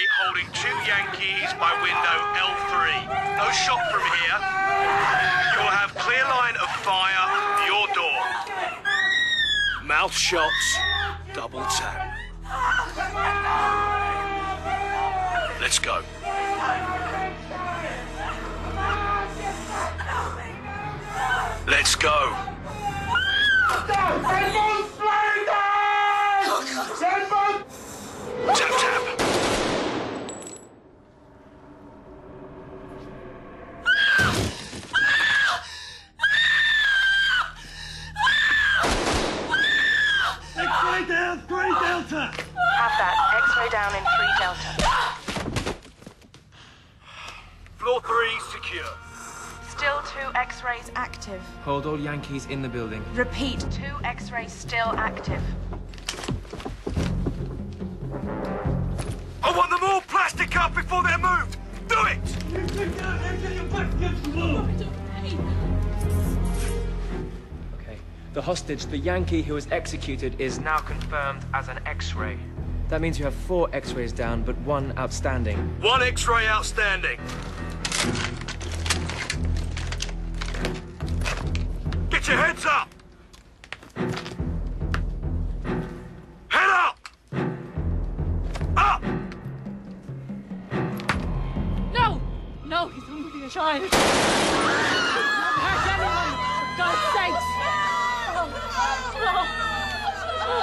Twamly holding two Yankees by window L3. No shot from here. You will have clear line of fire, your door. Mouth shots, double tap. Let's go. Let's go. Tap, tap. X-ray down, 3 delta. Have that. X-ray down in 3 delta. Floor 3 secure. Still 2 X-rays active. Hold all Yankees in the building. Repeat, 2 X-rays still active. I want them all plastic up before they're moved! Do it! You take that and get your back against the wall! Okay, the hostage, the Yankee who was executed, is now confirmed as an X-ray. That means you have 4 X-rays down, but 1 outstanding. 1 X-ray outstanding! Get your heads up! Head up! Up! No! No, he's moving a child! Don't hurt anyone! For God's sakes! No!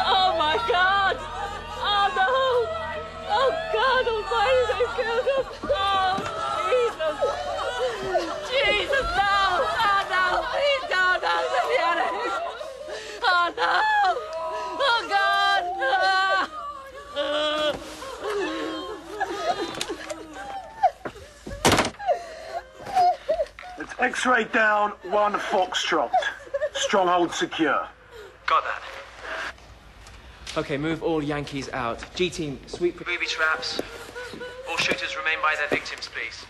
Oh my God! Oh no! Oh God Almighty, they killed him! Oh Jesus! Jesus, no! Oh no! Please don't! No, to be honest! Oh no! Oh God! Oh. It's X-ray down, 1 Foxtrot. Stronghold secure. Got that. Okay, move all Yankees out. G-Team, sweep booby traps. All shooters remain by their victims, please.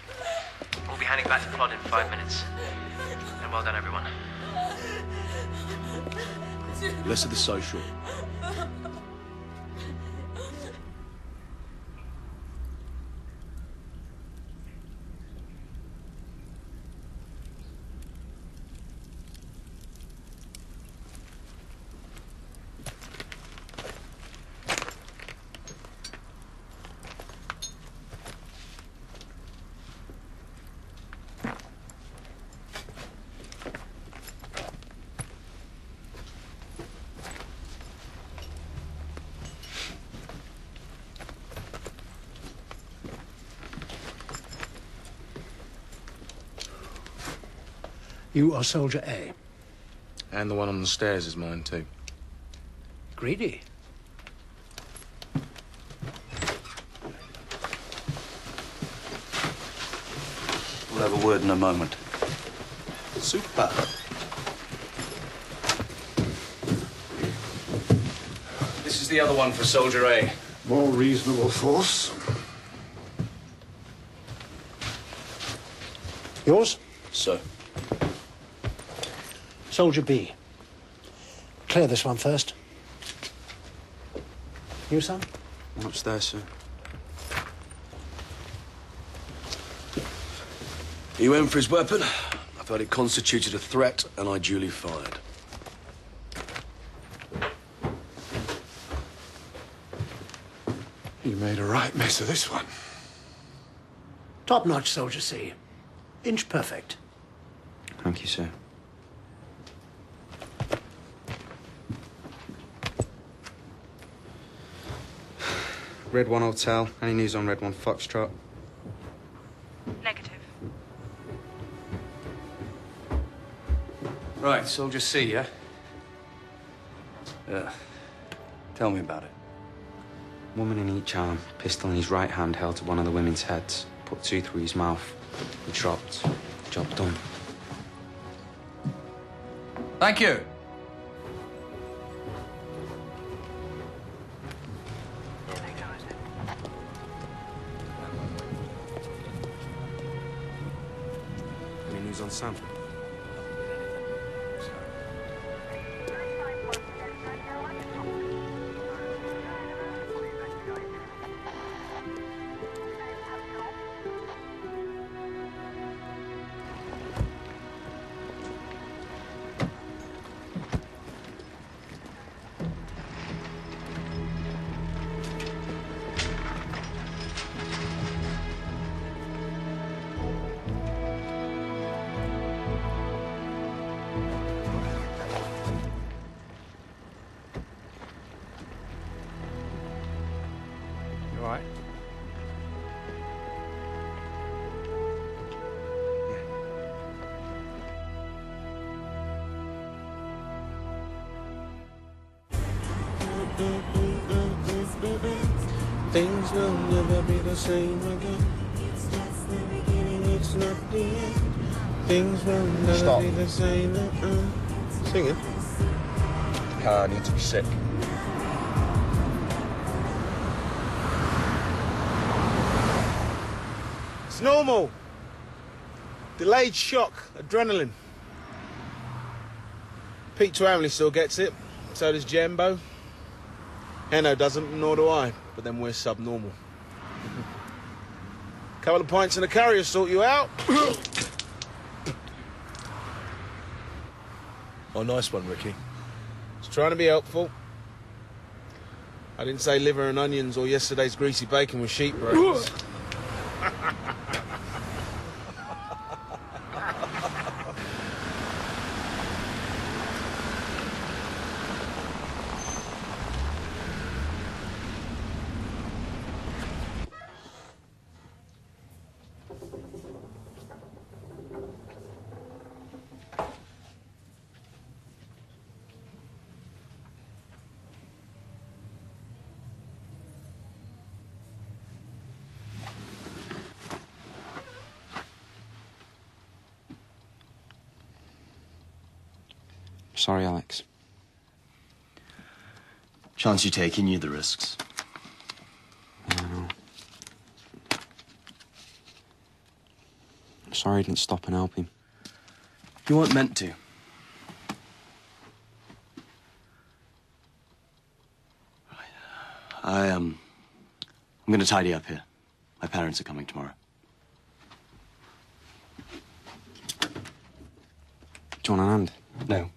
We'll be handing back the plot in 5 minutes. And well done, everyone. Less of the social. You are Soldier A. And the one on the stairs is mine, too. Greedy. We'll have a word in a moment. Super. This is the other one for Soldier A. More reasonable force. Yours? Sir. Soldier B. Clear this one first. You, son? I'm upstairs, sir. He went for his weapon. I felt it constituted a threat, and I duly fired. You made a right mess of this one. Top-notch, Soldier C. Inch perfect. Thank you, sir. Red 1 Hotel. Any news on Red 1 Foxtrot? Negative. Right, Soldier C, yeah? Tell me about it. Woman in each arm, pistol in his right hand held to one of the women's heads. Put 2 through his mouth. He dropped. Job done. Thank you. Sam. Things will never be the same again. It's just the beginning, it's not the end. Things will never be the same again. Sing it. I need to be sick. It's normal. Delayed shock, adrenaline. Pete Twamly still gets it, so does Jambo. Enno doesn't, nor do I, but then we're subnormal. Couple of pints and a curry will sort you out. Oh, nice one, Ricky. Just trying to be helpful. I didn't say liver and onions or yesterday's greasy bacon with sheep breasts. Sorry, Alex. Chance you take, you knew the risks. Yeah, I know. Sorry I didn't stop and help him. You weren't meant to. Right. I'm going to tidy up here. My parents are coming tomorrow. Do you want a hand? No.